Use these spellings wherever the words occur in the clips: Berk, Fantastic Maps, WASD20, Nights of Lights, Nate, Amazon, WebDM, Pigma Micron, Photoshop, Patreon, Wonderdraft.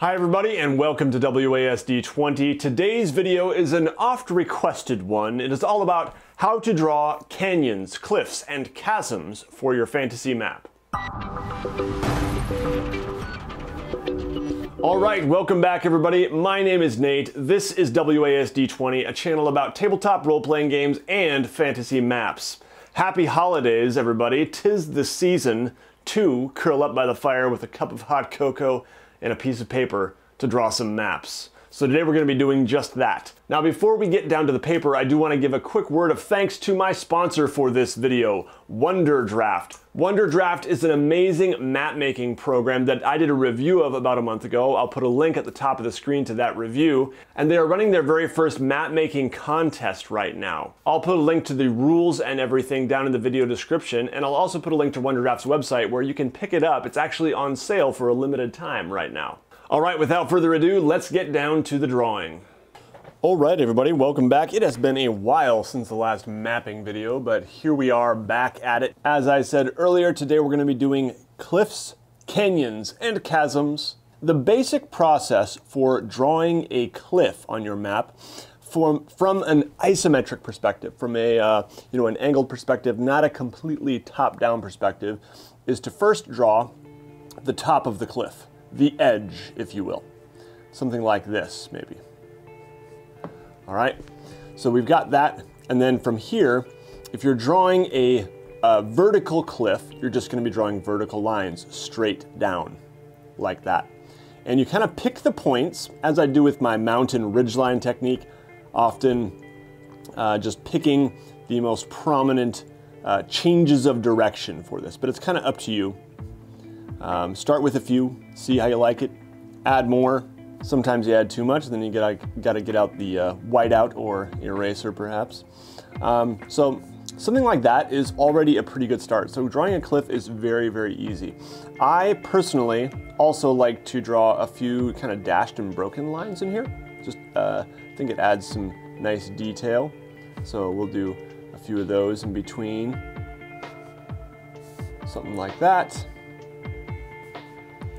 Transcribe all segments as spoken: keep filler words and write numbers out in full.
Hi everybody and welcome to W A S D twenty. Today's video is an oft-requested one. It is all about how to draw canyons, cliffs, and chasms for your fantasy map. All right, welcome back everybody. My name is Nate. This is W A S D twenty, a channel about tabletop role-playing games and fantasy maps. Happy holidays everybody. 'Tis the season to curl up by the fire with a cup of hot cocoa and a piece of paper to draw some maps. So today we're going to be doing just that. Now before we get down to the paper, I do want to give a quick word of thanks to my sponsor for this video, Wonderdraft. Wonderdraft is an amazing map-making program that I did a review of about a month ago. I'll put a link at the top of the screen to that review. And they are running their very first map-making contest right now. I'll put a link to the rules and everything down in the video description, and I'll also put a link to Wonderdraft's website where you can pick it up. It's actually on sale for a limited time right now. All right, without further ado, let's get down to the drawing. All right, everybody, welcome back. It has been a while since the last mapping video, but here we are back at it. As I said earlier, today we're gonna be doing cliffs, canyons, and chasms. The basic process for drawing a cliff on your map from, from an isometric perspective, from a, uh, you know, an angled perspective, not a completely top-down perspective, is to first draw the top of the cliff, the edge, if you will. Something like this, maybe. All right, so we've got that. And then from here, if you're drawing a, a vertical cliff, you're just gonna be drawing vertical lines straight down like that. And you kind of pick the points, as I do with my mountain ridgeline technique, often uh, just picking the most prominent uh, changes of direction for this, but it's kind of up to you. Um, start with a few, see how you like it, add more. Sometimes you add too much, then you gotta, gotta get out the uh, whiteout or eraser perhaps. Um, so something like that is already a pretty good start. So drawing a cliff is very, very easy. I personally also like to draw a few kind of dashed and broken lines in here. Just uh, I think it adds some nice detail. So we'll do a few of those in between. Something like that.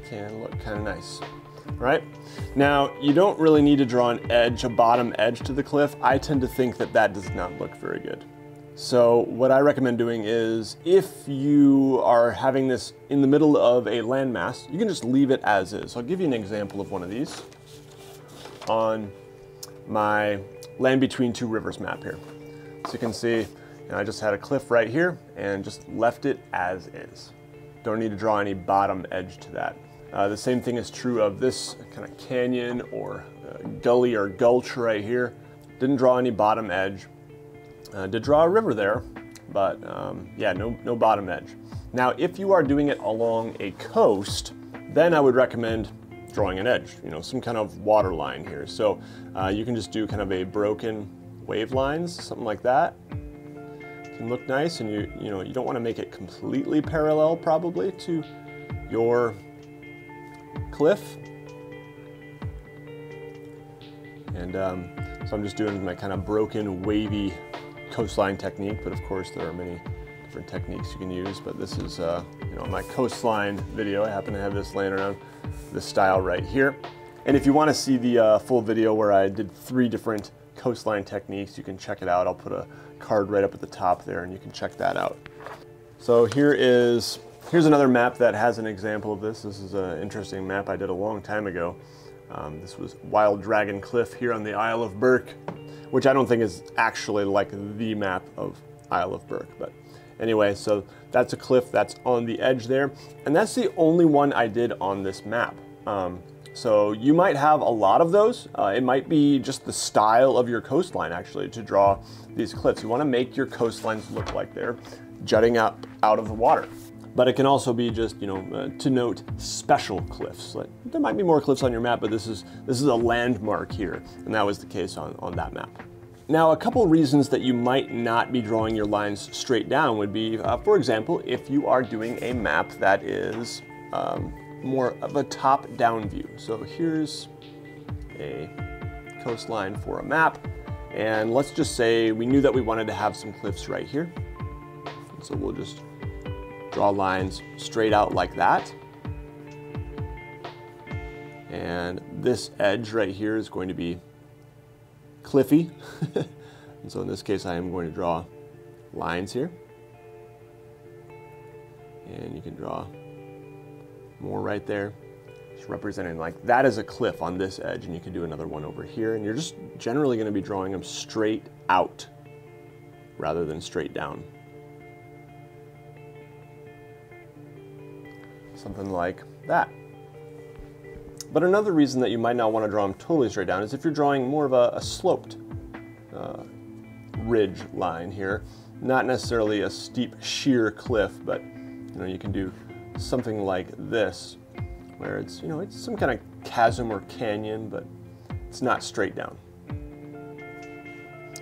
Can look kind of nice. Right? Now, you don't really need to draw an edge, a bottom edge to the cliff. I tend to think that that does not look very good. So what I recommend doing is, if you are having this in the middle of a landmass, you can just leave it as is. So I'll give you an example of one of these on my Land Between Two Rivers map here. So you can see, you know, I just had a cliff right here and just left it as is. Don't need to draw any bottom edge to that. Uh, the same thing is true of this kind of canyon or uh, gully or gulch right here. Didn't draw any bottom edge. Uh, did draw a river there, but um, yeah, no, no bottom edge. Now, if you are doing it along a coast, then I would recommend drawing an edge, you know, some kind of water line here. So uh, you can just do kind of a broken wave lines, something like that. It can look nice, and you, you know, you don't want to make it completely parallel probably to your cliff. And um, so I'm just doing my kind of broken wavy coastline technique, but of course there are many different techniques you can use, but this is uh, you know, my coastline video. I happen to have this laying around this style right here. And if you want to see the uh, full video where I did three different coastline techniques, you can check it out. I'll put a card right up at the top there and you can check that out. So here is Here's another map that has an example of this. This is an interesting map I did a long time ago. Um, this was Wild Dragon Cliff here on the Isle of Berk, which I don't think is actually like the map of Isle of Berk, but anyway, so that's a cliff that's on the edge there. And that's the only one I did on this map. Um, so you might have a lot of those. Uh, it might be just the style of your coastline actually to draw these cliffs. You wanna make your coastlines look like they're jutting up out of the water. But it can also be just, you know, uh, to note special cliffs. Like, there might be more cliffs on your map, but this is this is a landmark here, and that was the case on, on that map. Now, a couple reasons that you might not be drawing your lines straight down would be, uh, for example, if you are doing a map that is um, more of a top-down view. So here's a coastline for a map, and let's just say we knew that we wanted to have some cliffs right here. So we'll just draw lines straight out like that. And this edge right here is going to be cliffy. And so in this case, I am going to draw lines here. And you can draw more right there. Just representing like that is a cliff on this edge, and you can do another one over here. And you're just generally going to be drawing them straight out rather than straight down. Something like that. But another reason that you might not want to draw them totally straight down is if you're drawing more of a, a sloped uh, ridge line here, not necessarily a steep sheer cliff, but you know, you can do something like this, where it's, you know, it's some kind of chasm or canyon, but it's not straight down.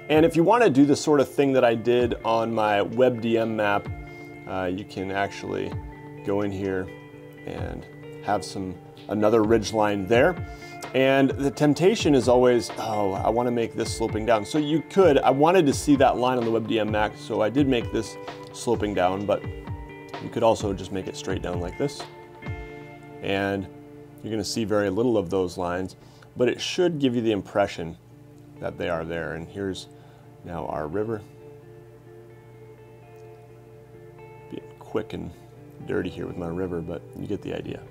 And if you want to do the sort of thing that I did on my WebDM map, uh, you can actually go in here and have some another ridge line there. And the temptation is always, oh, I want to make this sloping down. So you could, I wanted to see that line on the WebDM map, so I did make this sloping down, but you could also just make it straight down like this. And you're going to see very little of those lines, but it should give you the impression that they are there. And here's now our river. Being quick and dirty here with my river, but you get the idea.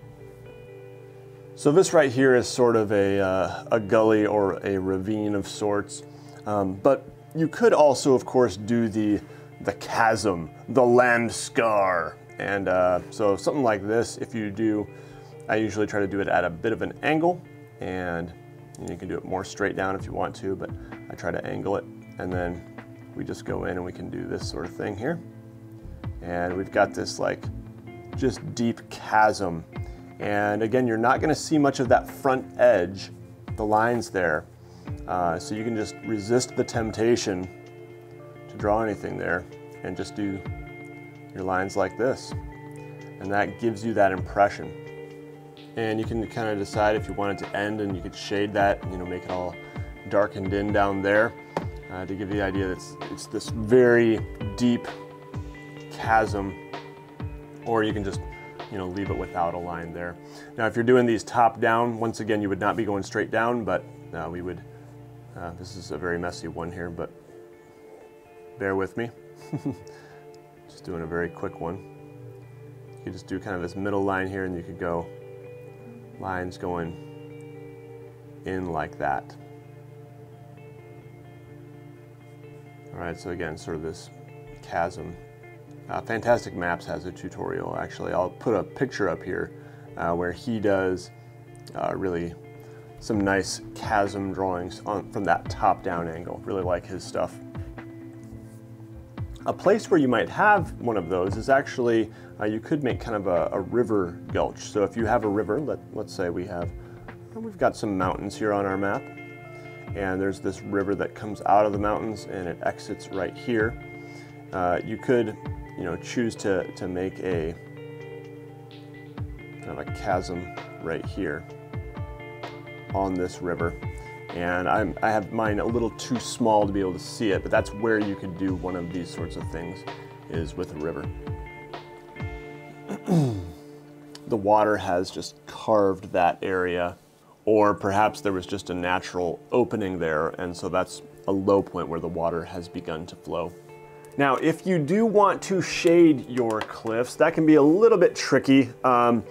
So this right here is sort of a, uh, a gully or a ravine of sorts, um, but you could also, of course, do the, the chasm, the land scar. And uh, so something like this, if you do, I usually try to do it at a bit of an angle, and you can do it more straight down if you want to, but I try to angle it. And then we just go in and we can do this sort of thing here. And we've got this like just deep chasm. And again, you're not gonna see much of that front edge, the lines there. Uh, so you can just resist the temptation to draw anything there and just do your lines like this. And that gives you that impression. And you can kind of decide if you want it to end, and you could shade that, you know, make it all darkened in down there uh, to give you the idea that it's, it's this very deep chasm, or you can just, you know, leave it without a line there. Now, if you're doing these top down, once again, you would not be going straight down, but uh, we would, uh, this is a very messy one here, but bear with me. Just doing a very quick one. You just do kind of this middle line here, and you could go lines going in like that. All right, so again, sort of this chasm. Uh, Fantastic Maps has a tutorial, actually. I'll put a picture up here uh, where he does uh, really some nice chasm drawings on, from that top-down angle. Really like his stuff. A place where you might have one of those is actually, uh, you could make kind of a, a river gulch. So if you have a river, let, let's say we have, we've got some mountains here on our map, and there's this river that comes out of the mountains and it exits right here. Uh, you could, you know, choose to, to make a kind of a chasm right here on this river. And I'm, I have mine a little too small to be able to see it, but that's where you could do one of these sorts of things, is with a river. The water has just carved that area, or perhaps there was just a natural opening there, and so that's a low point where the water has begun to flow. Now, if you do want to shade your cliffs, that can be a little bit tricky um,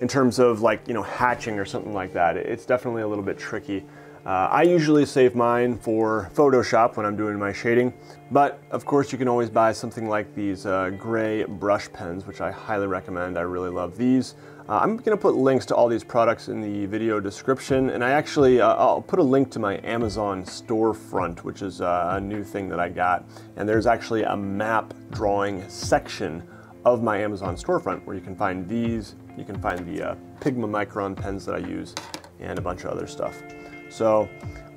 in terms of like, you know, hatching or something like that. It's definitely a little bit tricky. Uh, I usually save mine for Photoshop when I'm doing my shading, but of course you can always buy something like these uh, gray brush pens, which I highly recommend. I really love these. Uh, I'm gonna put links to all these products in the video description, and I actually, uh, I'll put a link to my Amazon storefront, which is uh, a new thing that I got. And there's actually a map drawing section of my Amazon storefront where you can find these, you can find the uh, Pigma Micron pens that I use, and a bunch of other stuff. So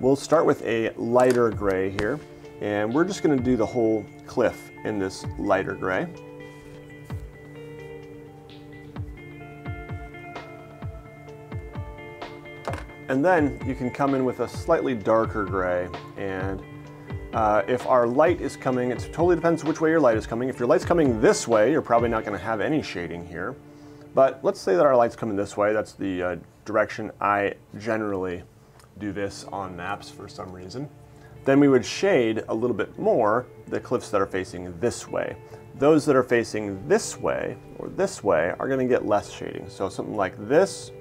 we'll start with a lighter gray here, and we're just gonna do the whole cliff in this lighter gray. And then you can come in with a slightly darker gray, and uh, if our light is coming, it totally depends which way your light is coming. If your light's coming this way, you're probably not gonna have any shading here. But let's say that our lights come in this way. That's the uh, direction I generally do this on maps for some reason. Then we would shade a little bit more the cliffs that are facing this way. Those that are facing this way or this way are going to get less shading. So something like this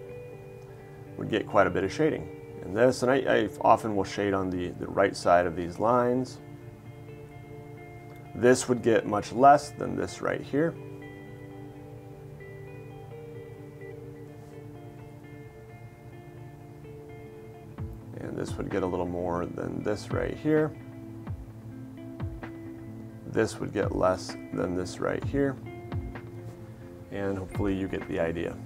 would get quite a bit of shading. And this, and I, I often will shade on the, the right side of these lines. This would get much less than this right here. And this would get a little more than this right here. This would get less than this right here. And hopefully you get the idea.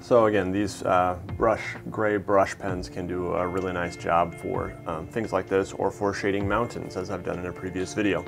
So again, these uh, brush, gray brush pens can do a really nice job for um, things like this or for shading mountains, as I've done in a previous video.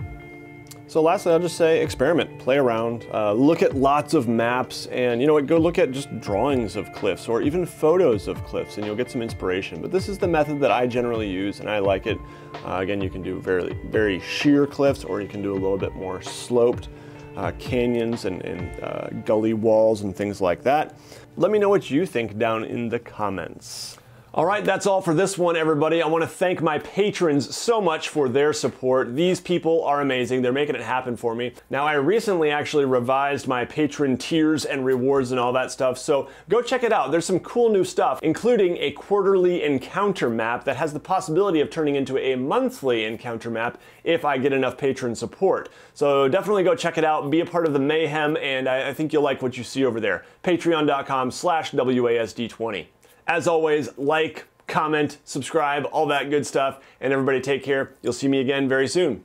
So lastly, I'll just say experiment, play around, uh, look at lots of maps, and you know what, go look at just drawings of cliffs or even photos of cliffs and you'll get some inspiration. But this is the method that I generally use and I like it. Uh, again, you can do very, very sheer cliffs or you can do a little bit more sloped uh, canyons and, and uh, gully walls and things like that. Let me know what you think down in the comments. All right, that's all for this one, everybody. I want to thank my patrons so much for their support. These people are amazing. They're making it happen for me. Now, I recently actually revised my patron tiers and rewards and all that stuff, so go check it out. There's some cool new stuff, including a quarterly encounter map that has the possibility of turning into a monthly encounter map if I get enough patron support. So definitely go check it out, be a part of the mayhem, and I, I think you'll like what you see over there. Patreon dot com slash W A S D twenty. As always, like, comment, subscribe, all that good stuff. And everybody take care. You'll see me again very soon.